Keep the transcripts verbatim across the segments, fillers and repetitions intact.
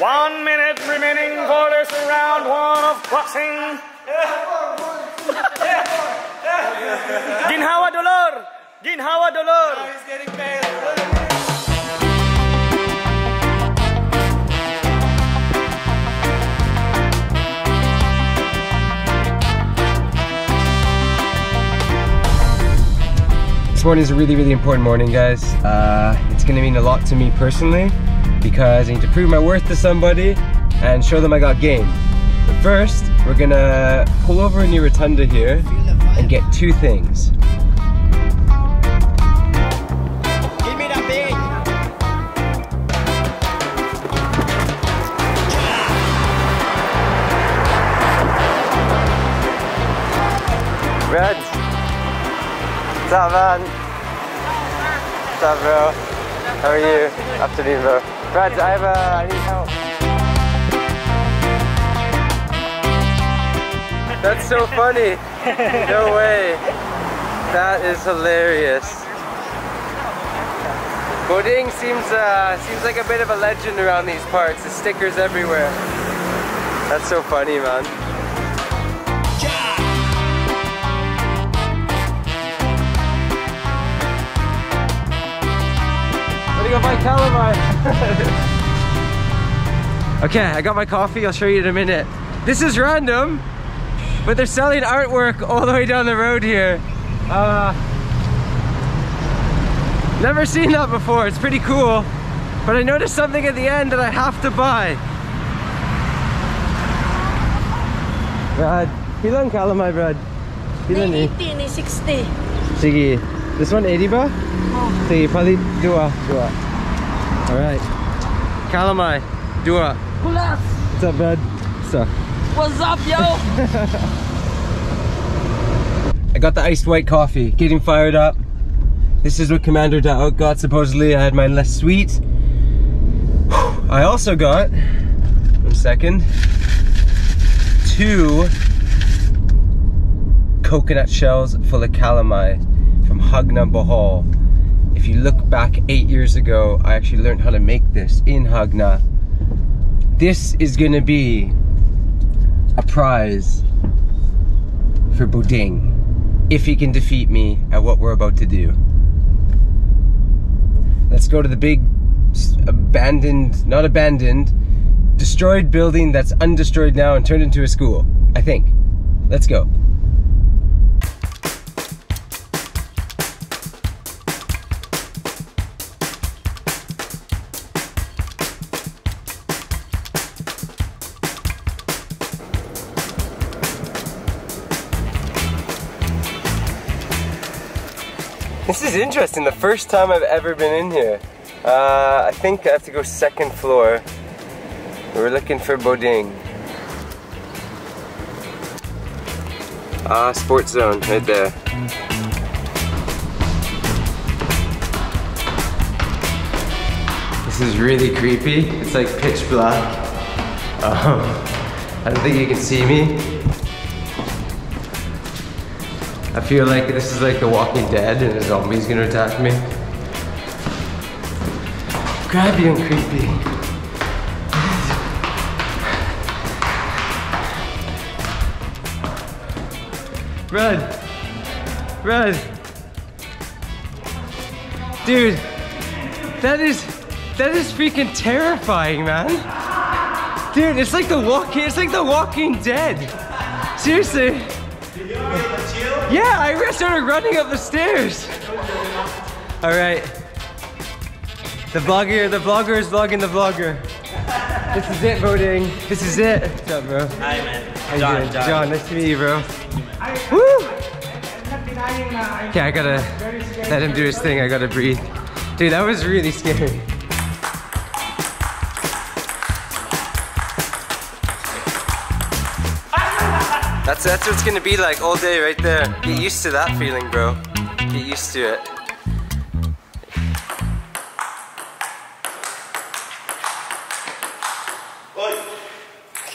One minute remaining for this round one of boxing. Ginhawa Dolor! Ginhawa Dolor! Now he's getting pale. This morning is a really, really important morning, guys. Uh, it's gonna mean a lot to me personally because I need to prove my worth to somebody and show them I got game. But first, we're gonna pull over near Rotunda here and get two things. Give me that thing! Reds. What's up, man? What's up, bro? How are you? Afternoon, bro. Brad, I have a... I need help. That's so funny. No way. That is hilarious. Boding seems uh, seems like a bit of a legend around these parts. The stickers everywhere. That's so funny, man. Okay, I got my coffee, I'll show you in a minute. This is random, but they're selling artwork all the way down the road here. Uh, never seen that before, it's pretty cool. But I noticed something at the end that I have to buy. Brad, ilan kalamay, Brad? Ilan ni? sixty. Sige. This one eighty ba? Oh. Sige, palit dua, dua. Alright. Kalamai, dua. Kulas. What's up, bud? What's up? What's up, yo? I got the iced white coffee, getting fired up. This is what Commander Dao got, supposedly. I had mine less sweet. Whew. I also got, one second, two coconut shells full of calamai. From Hagna Bahal. If you look back eight years ago, I actually learned how to make this in Hagna. This is gonna be a prize for Boding if he can defeat me at what we're about to do. Let's go to the big abandoned, not abandoned, destroyed building that's undestroyed now and turned into a school, I think. Let's go. This is interesting, the first time I've ever been in here. Uh, I think I have to go second floor. We're looking for Boding. Ah, Sports Zone, right there. This is really creepy. It's like pitch black. Um, I don't think you can see me. I feel like this is like The Walking Dead and a zombie's gonna attack me. Grabby and creepy. Run! Run! Dude, that is, that is freaking terrifying, man. Dude, it's like The Walking, it's like The Walking Dead. Seriously. Yeah, I started running up the stairs. All right. The vlogger, the vlogger is vlogging the vlogger. This is it, Boding. This is it. What's up, bro? Hi, man. How John, you John. John, nice to meet you, bro. Woo! Okay, I gotta let him do his thing. I gotta breathe. Dude, that was really scary. That's, that's what it's gonna be like all day right there. Get used to that feeling, bro. Get used to it.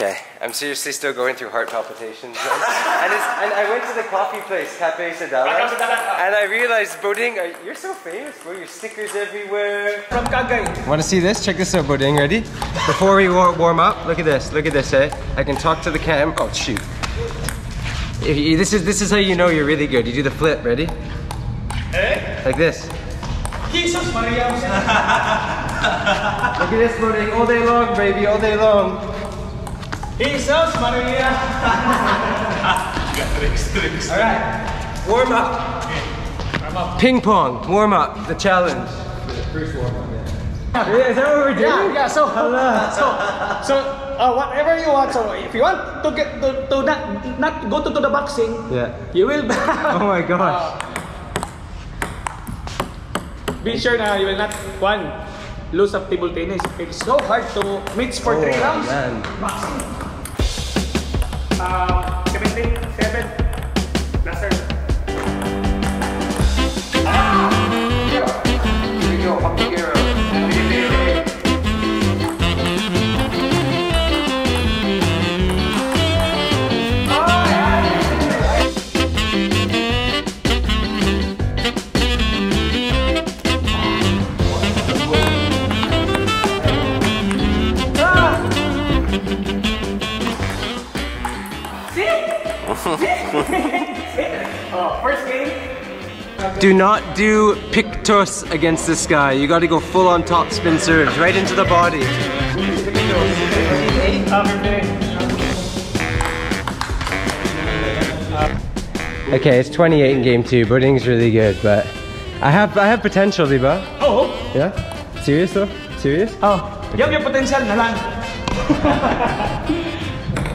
Okay, I'm seriously still going through heart palpitations. and, it's, and I went to the coffee place, Cafe Sadala, and I realized, Boding, you're so famous, bro. Your stickers everywhere. From Gagai. Want to see this? Check this out, Boding. Ready? Before we warm up, look at this. Look at this, eh? I can talk to the cam. Oh shoot! You, this is this is how you know you're really good. You do the flip. Ready? Eh? Like this. Jesus Maria. Look at this, Boding. All day long, baby. All day long. Jesus Maria. All right, warm up. Okay. Warm up. Ping pong, warm up. The challenge. First warm up. Yeah. Is that what we're doing? Yeah. yeah so, Hello. so, so, uh, whatever you want. So, if you want to get to, to not not go to, to the boxing, yeah, you will. Oh my gosh. Uh, be sure now you will not one lose of table tennis. It's so hard to mix for oh, three rounds. Man. Boxing. Uh, seventeen, seven, lesser. Ah! Here we go, up here. Oh, first game. Okay. Do not do pick toss against this guy. You got to go full on top spin serves right into the body. Okay, it's twenty-eight in game two. Boding's really good, but I have I have potential, diba? Oh. Yeah. Serious though? Serious? Oh. Okay. You have your potential, nalang.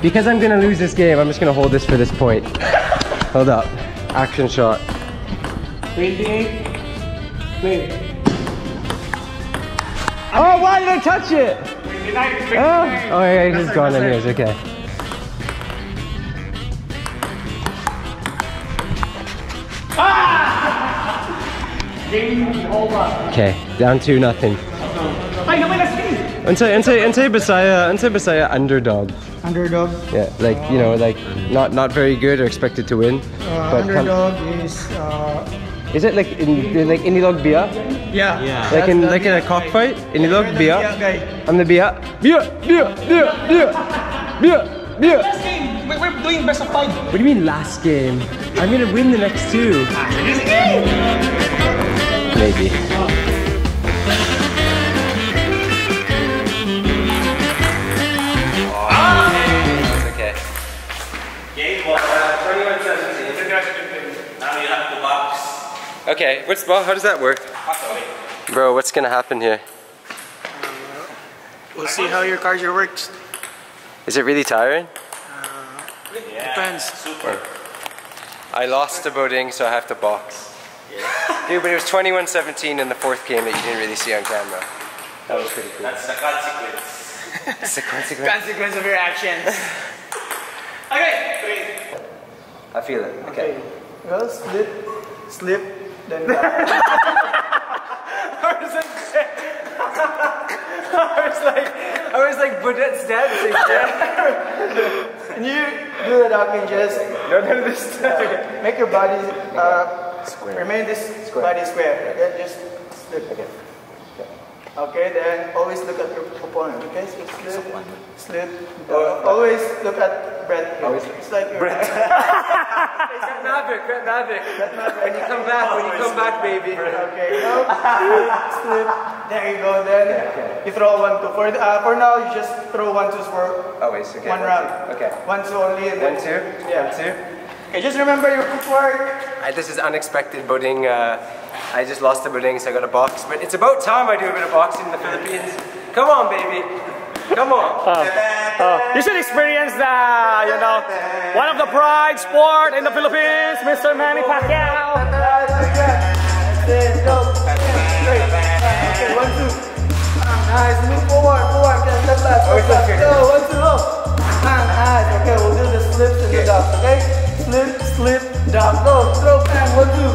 Because I'm gonna lose this game, I'm just gonna hold this for this point. Hold up. Action shot. twenty-eight. Play. Oh, why did I touch it? twenty-nine. twenty-nine. Oh, oh yeah, it is gone anyways, okay. Ah! Game over. Okay, down two nothing. Until until until Bisaya until Bisaya underdog. Underdog. Yeah, like uh, you know, like not not very good or expected to win. Uh, but underdog is. Uh, is it like in like inilog bia? Yeah. yeah. Like in like in a cockfight, inilog bia. I'm the bia. Bia bia bia bia bia bia. Last game, we're doing best of five. What do you mean last game? I'm gonna win the next two. Maybe. Okay, what's ball? How does that work? Bro, what's gonna happen here? Uh, we'll see how your cardio works. Is it really tiring? Uh, yeah. Depends. Super. I lost to Boding, so I have to box. Yeah. Dude, but it was twenty-one seventeen in the fourth game that you didn't really see on camera. That was pretty cool. That's the consequence. That's the consequence. Consequence of your actions. Okay. I feel it. Okay. okay. Well, slip, slip, then back. I was like, I was like, I was like Buddha's dancing. And you do the ducking just. Don't do this. Okay. Make your body uh, square. Remain this square. body square. Okay. Just slip again. Okay. Okay. Then always look at your opponent. Okay. So slip, slip. Uh, always look at breath. Always. It's like your breath. It's got Mavic, got Mavic. When you come back, when you come back, baby. Okay, now slip. There you go. Then okay. You throw one two. For uh, for now, you just throw one two for always. Okay. One round. Okay. One two only. And one two. Yeah. One two. Okay, just remember your footwork. I, this is unexpected, Boding. Uh, I just lost the Boding, so I got a box. But it's about time I do a bit of boxing in the Philippines. Come on, baby. Come on. Uh, uh, you should experience that, you know. One of the pride sport in the Philippines, Mister Manny Pacquiao. Okay, one, two. Nice, move forward, forward, left, left, left. Go, one, two, low. Nice, okay, we'll do the slips and the dump, okay? Slip, slip, dump, go, throw, pan, one, two.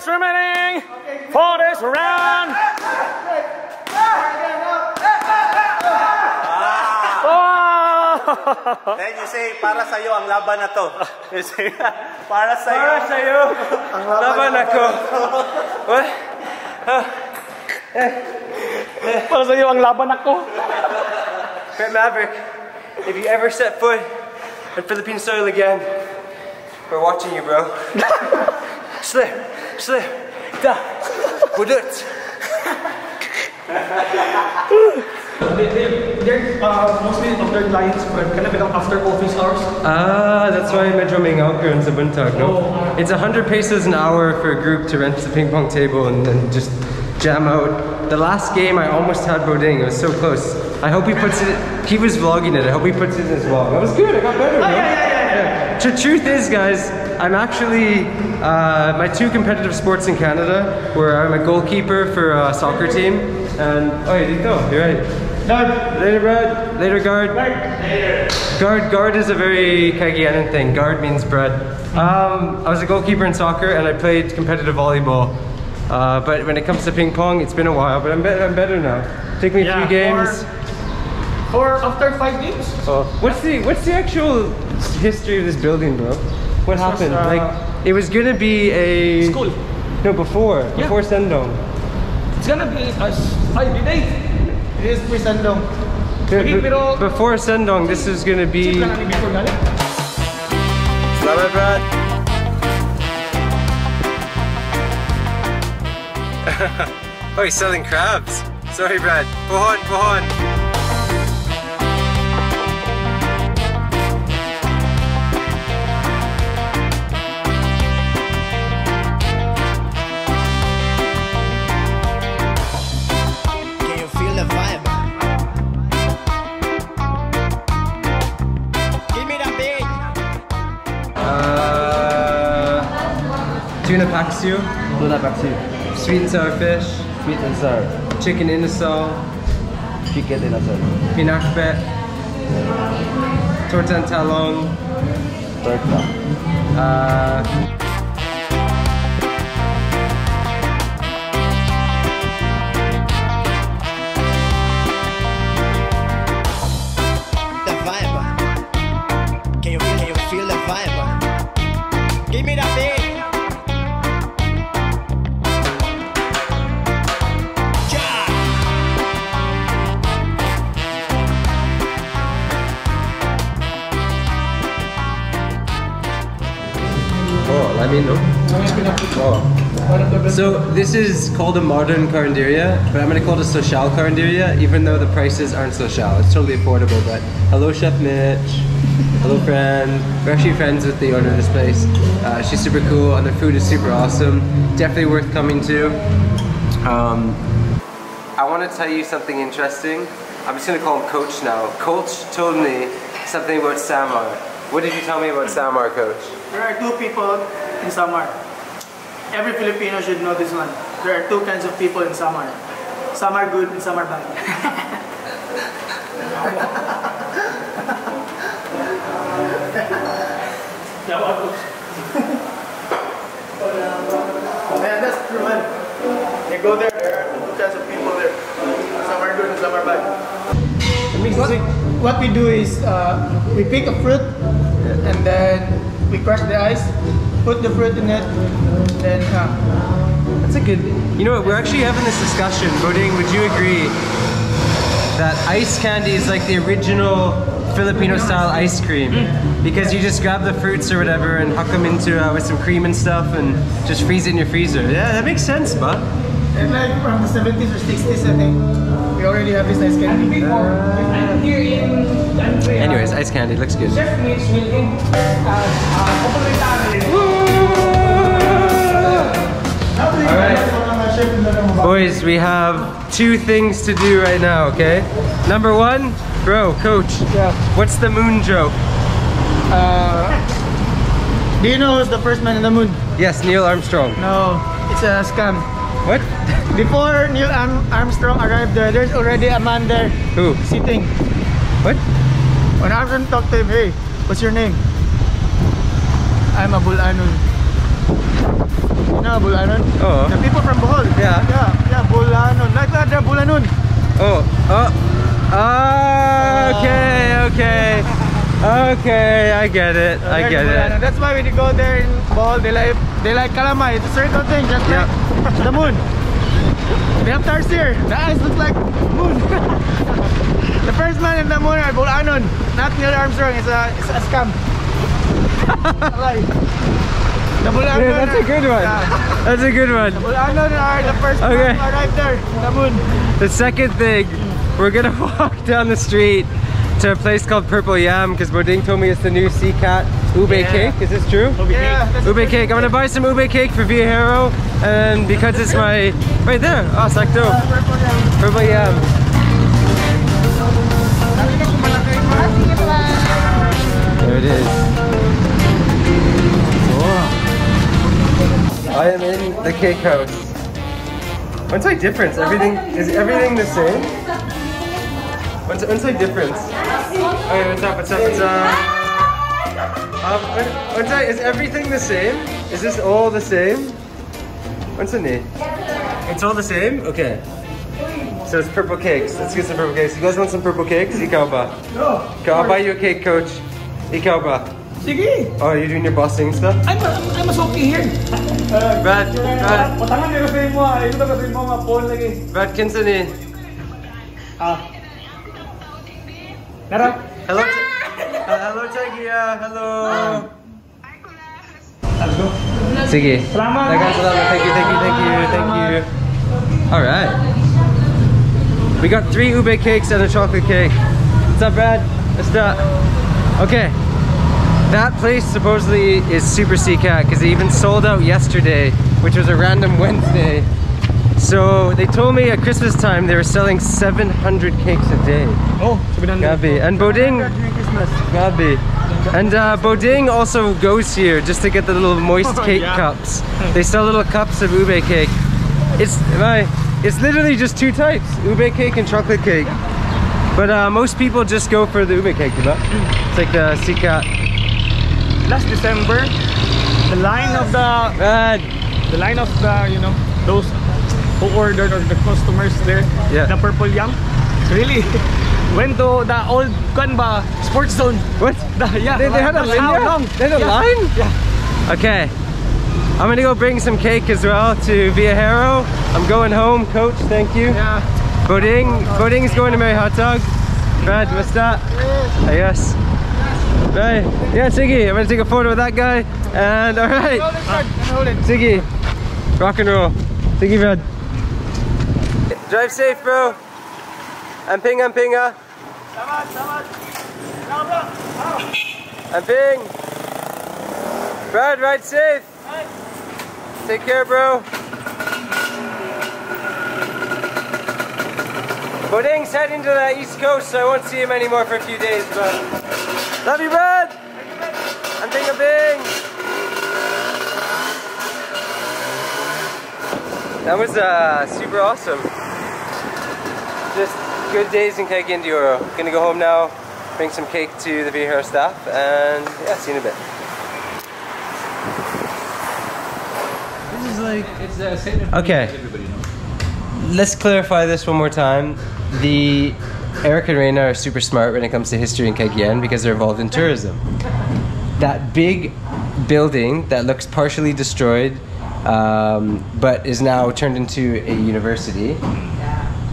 seconds remaining for this round. Wow. Then you say, para sa'yo ang laban na to. You say, para sa'yo. Para sa'yo ang laban na to. What? Para sa'yo ang laban na to. Maverick, if you ever set foot on Philippine soil again, we're watching you, bro. Slip, slip, da, budut. They're uh, mostly of their clients, but kind of after office hours. Ah, that's why Metro Ming Alcre and Zabuntag, no? Oh. It's one hundred pesos an hour for a group to rent the ping pong table and then just jam out. The last game I almost had Boding, it was so close. I hope he puts it, he was vlogging it, I hope he puts it in his vlog. That was good, I got better, bro. Oh, yeah, yeah, yeah, yeah. Yeah. The truth is, guys, I'm actually, uh, my two competitive sports in Canada were I'm a goalkeeper for a soccer team, and, oh, you did go, you're right. Done. Later, Brad. Later, guard. Later. Guard, guard is a very Cagayan thing. Guard means bread. Um, I was a goalkeeper in soccer and I played competitive volleyball. Uh, but when it comes to ping pong, it's been a while. But I'm, be I'm better now. Take me yeah, three games. Or, or after five games. Oh, what's the what's the actual history of this building, bro? What this happened? Was, uh, like it was gonna be a school. No, before yeah. before Sendong. It's gonna be a five day. It is pre-Sendong. Okay, before Sendong, this is gonna be... Salve, Brad! Oh, he's selling crabs. Sorry, Brad. Puhon, Puhon! Tuna paksiu. Tuna paksiu. Sweet and sour fish. Sweet and sour. Chicken inasal. Chicken inasal. Pinakbet. Torta talong. Torta. Uh, the vibe. Can you, can you feel the vibe? Give me that thing. Oh. So this is called a modern carinderia, but I'm gonna call it a social carinderia, even though the prices aren't social. It's totally affordable. But hello, Chef Mitch. Hello, friend. We're actually friends with the owner of this place. Uh, she's super cool, and the food is super awesome. Definitely worth coming to. Um, I want to tell you something interesting. I'm just gonna call him Coach now. Coach told me something about Samar. What did you tell me about Samar, Coach? There are two people in Samar. Every Filipino should know this one. There are two kinds of people in Samar. Some are good and some are bad. Man, that's true, man. You go there, there are two kinds of people there. Some are good and some are bad. What, what we do is uh, we pick a fruit and then we crush the ice. Put the fruit in it, then come. Uh, That's a good... You know what, we're actually having this discussion. Boding, would you agree that ice candy is like the original Filipino-style ice cream? Mm. Because you just grab the fruits or whatever and huck them into uh, with some cream and stuff and just freeze it in your freezer. Yeah, that makes sense, but... And like from the seventies or sixties, I think, we already have this ice candy. Uh, Here in Andrea. Anyways, ice candy looks good. Chef Mitch will in Alright, boys, we have two things to do right now, okay? Number one, bro, Coach, yeah. What's the moon joke? Uh, do you know who's the first man in the moon? Yes, Neil Armstrong. No, it's a scam. What? Before Neil Armstrong arrived there, there's already a man there. Who? Sitting. What? When Armstrong talked to him, hey, what's your name? I'm a Bul-anon. You know, know Bul-anon? Oh. The people from Bohol. Yeah. Yeah, yeah, Bul-anon. Like that, they're Bul-anon. Oh, oh. Ah, okay, okay. Okay, I get it. So I get it. That's why when you go there in Bohol, they like they like calamai. It's a circle thing, just yeah. like the moon. They have stars here. The eyes look like moon. The first man in the moon are Bul-anon, not Neil Armstrong. It's a it's a scam. The Bul-anon. Yeah, that's a good one. Yeah. That's a good one. The Bul-anon are the first okay. man who arrived there. The moon. The second thing, we're gonna walk down the street to a place called Purple Yam because Boding told me it's the new sea cat ube yeah. cake. Is this true? Ube yeah, cake. Ube cake. cake. I'm gonna buy some ube cake for Viajero, and because it's my right there. Oh, sakto. Uh, Purple Yam. Purple Yam. There it is. Whoa. I am in the cake house. What's the difference? Everything is everything the same? What's what's the difference? Okay, what's up? What's up? What's up? Um, what's that? Is everything the same? Is this all the same? What's the name? It's all the same. Okay. So it's purple cakes. Let's get some purple cakes. You guys want some purple cakes? Ikaw ba? No. I'll buy you a cake, coach. Ikaw ba? Sige! Oh, you're doing your bossing stuff? I'm a, I'm a soaky here! Brad, Brad. Patangan niyo kasi mo ah. Ito kasi mo mga phone lagi. Brad, kinsan eh. Ah. Narap. Hello. uh, hello, Chagia. Hello. Hello. Sige. Salamat. Thank you, thank you, thank you, thank you. Alright. We got three ube cakes and a chocolate cake. What's up, Brad? What's up? Okay, that place supposedly is super sea cat because they even sold out yesterday, which was a random Wednesday. So they told me at Christmas time they were selling seven hundred cakes a day. Oh, seven hundred. And Boding, Gabi. And uh, Boding also goes here just to get the little moist cake yeah. cups. They sell little cups of ube cake. It's my, it's literally just two types: ube cake and chocolate cake. But uh, most people just go for the ube cake, diba? It's like the sikat. Last December, the line of the Bad. the line of the you know those who ordered or the customers there, yeah. the Purple Yam, really went to the old Kanba Sports Zone. What? The, yeah, they, they had a the line. Long. They had a yeah. line. Yeah. Okay, I'm gonna go bring some cake as well to Viajero. I'm going home, coach. Thank you. Yeah. Boding, Boding is going to marry hot dog. Brad, what's that? Yes. Right. Yeah, Siggy, I'm gonna take a photo with that guy. And all right, Siggy, rock and roll. Siggy, Brad. Drive safe, bro. Amping, ampinga. Amping. Brad, ride safe. Take care, bro. Boding's heading to the East Coast, so I won't see him anymore for a few days, but... Love you, Brad! I'm Binga Bing! That was uh, super awesome. Just good days in Cagayan de Oro. Gonna go home now, bring some cake to the Viajero staff, and yeah, see you in a bit. This is like... It's the same thing everybody knows. Let's clarify this one more time. The Eric and Reina are super smart when it comes to history in Cagayan because they're involved in tourism. That big building that looks partially destroyed um, but is now turned into a university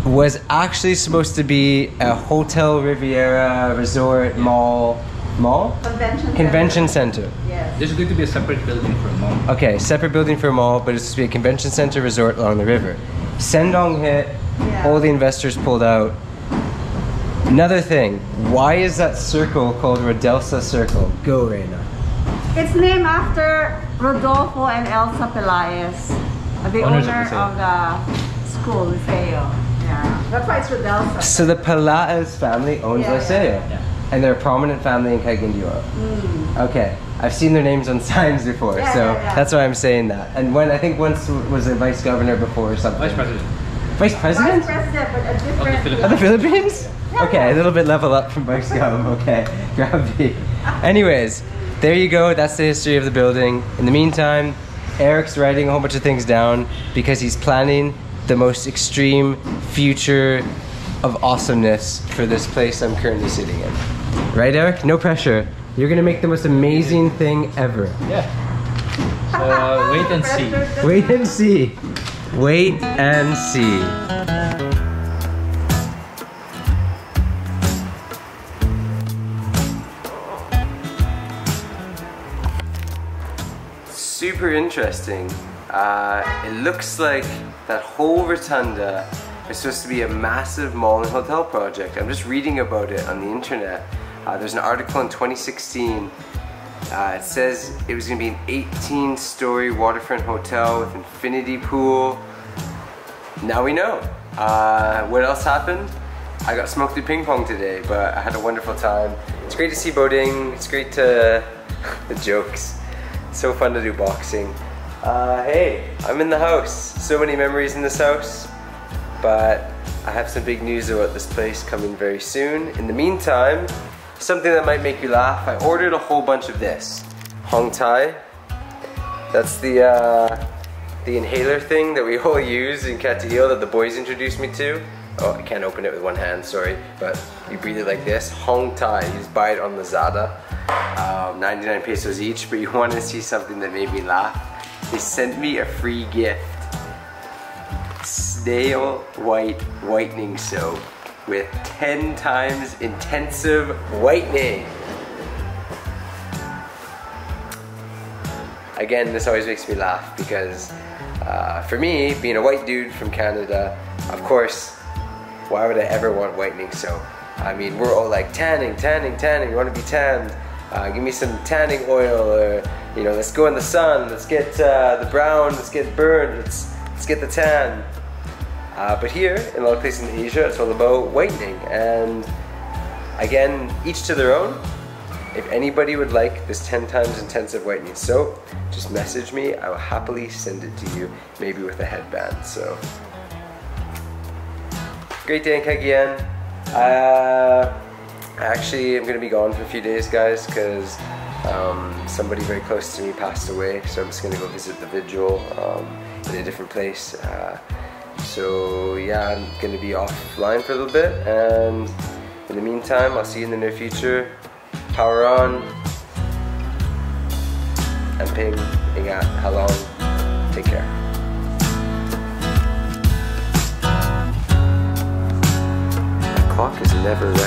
was actually supposed to be a Hotel Riviera resort mall mall? Convention, convention center. center. Yes. There's going to be a separate building for a mall. Okay, separate building for a mall, but it's supposed to be a convention center resort along the river. Sendong hit. Yeah. All the investors pulled out. Another thing, why is that circle called Rodelsa Circle? Go, Reina. It's named after Rodolfo and Elsa Pelaez, the one hundred percent owner of the school, Liceo. Yeah. That's why it's Rodelsa. So the Pelaez family owns yeah, Liceo, yeah. Yeah. and they're a prominent family in Cagayan de Oro. Mm. Okay. I've seen their names on signs before, yeah, so yeah, yeah. that's why I'm saying that. And when I think once was a vice governor before or something. Vice president. Vice President? Vice President, but a different... Of the Philippines? Yeah. Okay, a little bit level up from Vice Gum. Okay, grab me. Anyways, there you go. That's the history of the building. In the meantime, Eric's writing a whole bunch of things down because he's planning the most extreme future of awesomeness for this place I'm currently sitting in. Right, Eric? No pressure. You're gonna make the most amazing thing ever. Yeah. So uh, wait and see. Wait and see. Wait and see. Super interesting. Uh, it looks like that whole rotunda is supposed to be a massive mall and hotel project. I'm just reading about it on the internet. Uh, there's an article in twenty sixteen. Uh, it says it was going to be an eighteen story waterfront hotel with infinity pool. Now we know. Uh, what else happened? I got smoked through ping pong today, but I had a wonderful time. It's great to see Boding. It's great to the jokes. So fun to do boxing. Uh, hey, I'm in the house. So many memories in this house, but I have some big news about this place coming very soon. In the meantime, something that might make you laugh, I ordered a whole bunch of this. Hong Tai, that's the uh, the inhaler thing that we all use in Catio that the boys introduced me to. Oh, I can't open it with one hand, sorry, but you breathe it like this. Hong Tai, you just buy it on Lazada. Um, ninety-nine pesos each, but you want to see something that made me laugh. They sent me a free gift. Snail white whitening soap with ten times intensive whitening. Again, this always makes me laugh because uh, for me, being a white dude from Canada, of course, why would I ever want whitening soap? I mean, we're all like tanning, tanning, tanning, you want to be tanned. Uh, give me some tanning oil, or, you know, let's go in the sun, let's get uh, the brown, let's get burned, let's, let's get the tan. Uh, but here, in a lot of places in Asia, it's all about whitening. And again, each to their own. If anybody would like this ten times intensive whitening soap, just message me, I will happily send it to you, maybe with a headband, so. Great day in Cagayan. Uh, I actually am going to be gone for a few days, guys, because um, somebody very close to me passed away, so I'm just going to go visit the vigil um, in a different place. Uh, so yeah, I'm going to be offline for a little bit, and in the meantime, I'll see you in the near future. Power on, and ping, ingat, halong, take care. The clock is never